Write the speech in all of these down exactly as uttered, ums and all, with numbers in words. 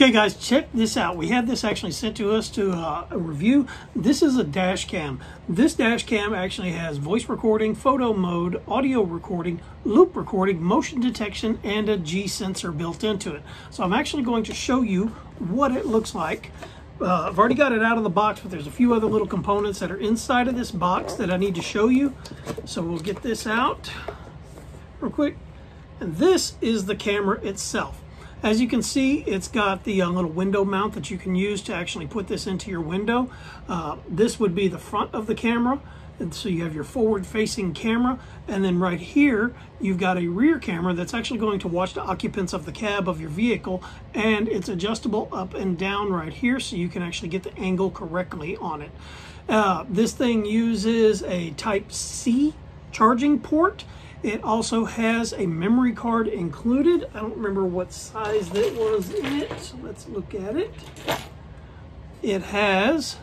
Okay guys, check this out. We had this actually sent to us to uh, review. This is a dash cam. This dash cam actually has voice recording, photo mode, audio recording, loop recording, motion detection, and a G sensor built into it. So I'm actually going to show you what it looks like. Uh, I've already got it out of the box, but there's a few other little components that are inside of this box that I need to show you. So we'll get this out real quick. And this is the camera itself. As you can see, it's got the uh, little window mount that you can use to actually put this into your window. Uh, this would be the front of the camera. And so you have your forward-facing camera. And then right here, you've got a rear camera that's actually going to watch the occupants of the cab of your vehicle. And it's adjustable up and down right here, so you can actually get the angle correctly on it. Uh, this thing uses a Type C charging port. It also has a memory card included. I don't remember what size that was in it, so let's look at it. It has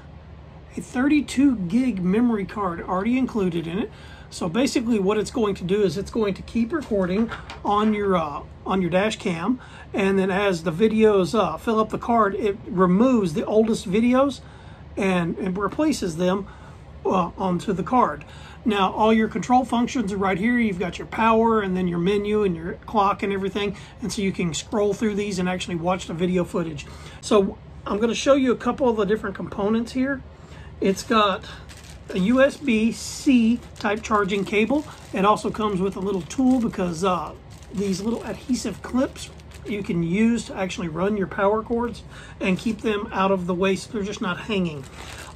a thirty-two gig memory card already included in it. So basically what it's going to do is it's going to keep recording on your uh, on your dash cam, and then as the videos uh, fill up the card, it removes the oldest videos and, and replaces them Uh, onto the card. Now all your control functions are right here. You've got your power and then your menu and your clock and everything, and so you can scroll through these and actually watch the video footage. So I'm going to show you a couple of the different components here. It's got a U S B C type charging cable. It also comes with a little tool, because uh, these little adhesive clips you can use to actually run your power cords and keep them out of the way so they're just not hanging.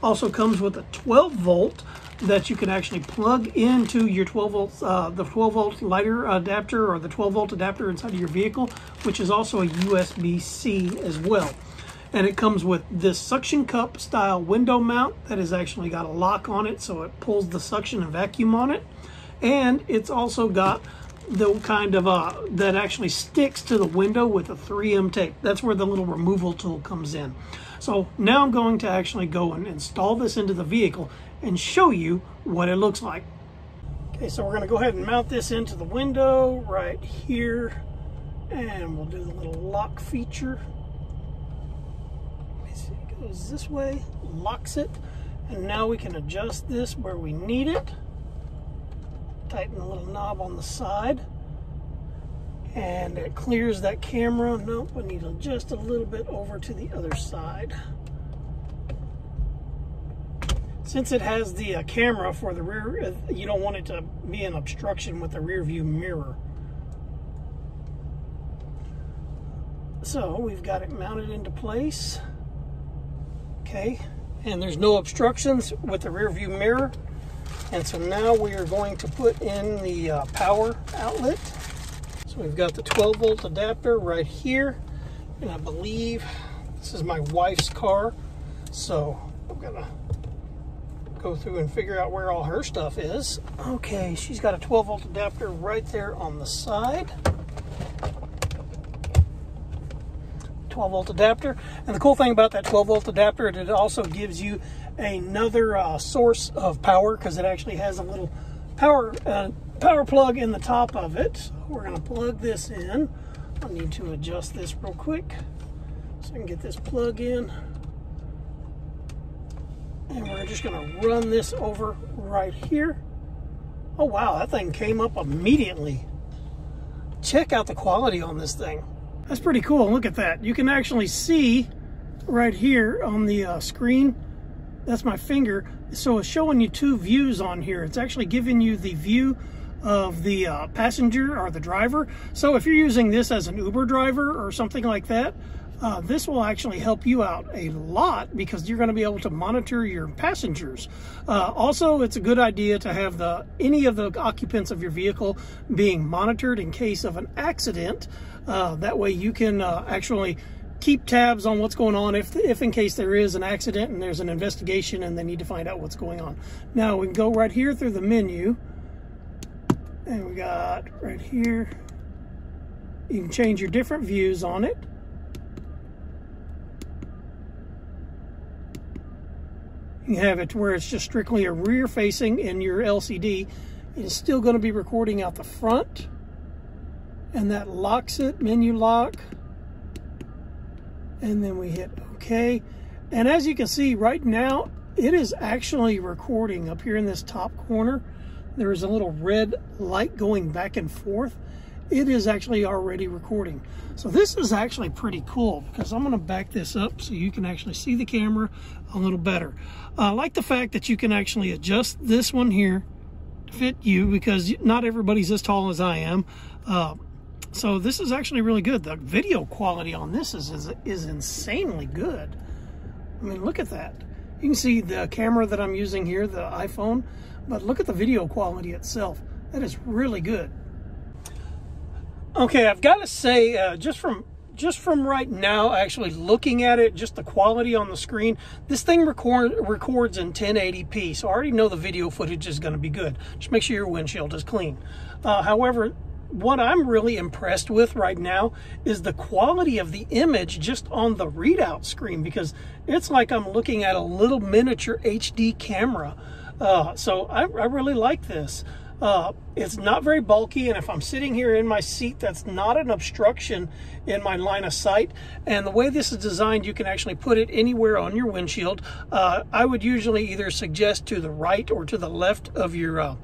Also comes with a twelve volt that you can actually plug into your twelve volts, uh, the twelve volt lighter adapter, or the twelve volt adapter inside of your vehicle, which is also a U S B C as well. And it comes with this suction cup style window mount that has actually got a lock on it, so it pulls the suction and vacuum on it. And it's also got the kind of uh, that actually sticks to the window with a three M tape. That's where the little removal tool comes in. So now I'm going to actually go and install this into the vehicle and show you what it looks like. Okay, so we're going to go ahead and mount this into the window right here, and we'll do the little lock feature. It goes this way, locks it, and now we can adjust this where we need it. Tighten the little knob on the side, and it clears that camera. Nope, we need to adjust a little bit over to the other side. Since it has the uh, camera for the rear, you don't want it to be an obstruction with the rear view mirror. So we've got it mounted into place. Okay, and there's no obstructions with the rear view mirror. And so now we are going to put in the uh, power outlet. So we've got the twelve volt adapter right here. And I believe this is my wife's car. So I'm gonna go through and figure out where all her stuff is. Okay, she's got a twelve volt adapter right there on the side. twelve volt adapter. And the cool thing about that twelve volt adapter, it also gives you another uh, source of power, because it actually has a little power uh, power plug in the top of it. So we're going to plug this in. I need to adjust this real quick so I can get this plug in, and we're just going to run this over right here. Oh wow, that thing came up immediately. Check out the quality on this thing. That's pretty cool. Look at that. You can actually see right here on the uh, screen. That's my finger. So it's showing you two views on here. It's actually giving you the view of the uh, passenger or the driver. So if you're using this as an Uber driver or something like that, uh, this will actually help you out a lot, because you're going to be able to monitor your passengers. Uh, also, it's a good idea to have the any of the occupants of your vehicle being monitored in case of an accident. Uh, that way you can uh, actually keep tabs on what's going on if, if in case there is an accident and there's an investigation and they need to find out what's going on. Now we can go right here through the menu, and we got right here, you can change your different views on it. You can have it to where it's just strictly a rear facing, and your L C D is still going to be recording out the front, and that locks it, menu lock. and then we hit OK. And as you can see right now, it is actually recording up here in this top corner. There is a little red light going back and forth. It is actually already recording. So this is actually pretty cool, because I'm going to back this up so you can actually see the camera a little better. I uh, like the fact that you can actually adjust this one here to fit you, because not everybody's as tall as I am. Uh, so this is actually really good. The video quality on this is, is, is insanely good. I mean, look at that. You can see the camera that I'm using here, the iPhone, but look at the video quality itself. That is really good. Okay, I've got to say, uh, just from just from right now, actually looking at it, just the quality on the screen, this thing record, records in ten eighty p, so I already know the video footage is going to be good. Just make sure your windshield is clean. Uh, however, what I'm really impressed with right now is the quality of the image just on the readout screen, because it's like I'm looking at a little miniature H D camera. Uh, so I, I really like this. Uh, it's not very bulky, and if I'm sitting here in my seat, that's not an obstruction in my line of sight. And the way this is designed, you can actually put it anywhere on your windshield. Uh, I would usually either suggest to the right or to the left of your uh,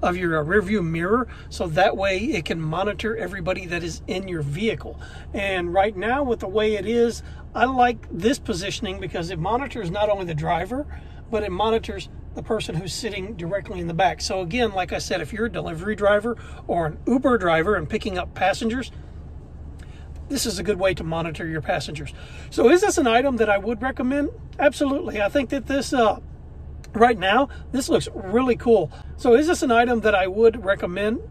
of your uh, rearview mirror, so that way it can monitor everybody that is in your vehicle. And right now, with the way it is, I like this positioning, because it monitors not only the driver, but it monitors the person who's sitting directly in the back. So again, like I said, if you're a delivery driver or an Uber driver and picking up passengers, this is a good way to monitor your passengers. So is this an item that I would recommend? Absolutely. I think that this, uh, right now, this looks really cool. So is this an item that I would recommend?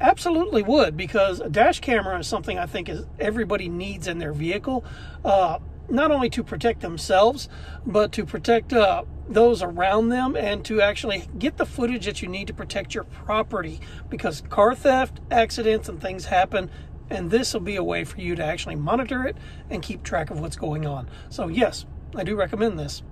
Absolutely would, because a dash camera is something I think is everybody needs in their vehicle. Uh, not only to protect themselves, but to protect uh, those around them, and to actually get the footage that you need to protect your property, because car theft, accidents, and things happen, and this will be a way for you to actually monitor it and keep track of what's going on. So yes, I do recommend this.